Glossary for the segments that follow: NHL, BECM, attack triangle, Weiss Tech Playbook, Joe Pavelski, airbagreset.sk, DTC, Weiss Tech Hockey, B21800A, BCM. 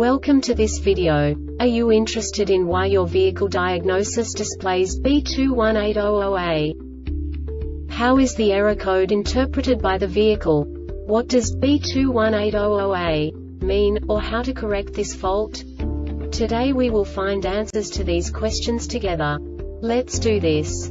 Welcome to this video. Are you interested in why your vehicle diagnosis displays B21800A? How is the error code interpreted by the vehicle? What does B21800A mean, or how to correct this fault? Today we will find answers to these questions together. Let's do this.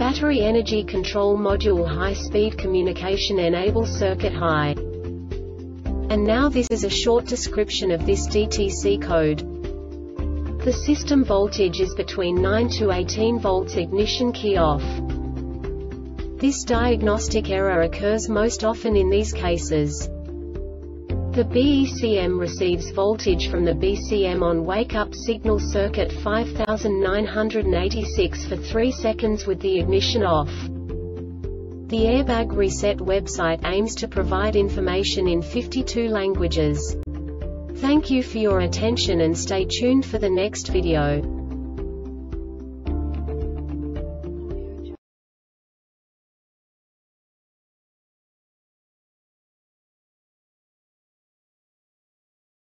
Battery Energy Control Module High Speed Communication Enable Circuit High. And now this is a short description of this DTC code. The system voltage is between 9 to 18 volts. Ignition key off. This diagnostic error occurs most often in these cases. The BECM receives voltage from the BCM on wake-up signal circuit 5986 for 3 seconds with the ignition off. The Airbag Reset website aims to provide information in 52 languages. Thank you for your attention and stay tuned for the next video.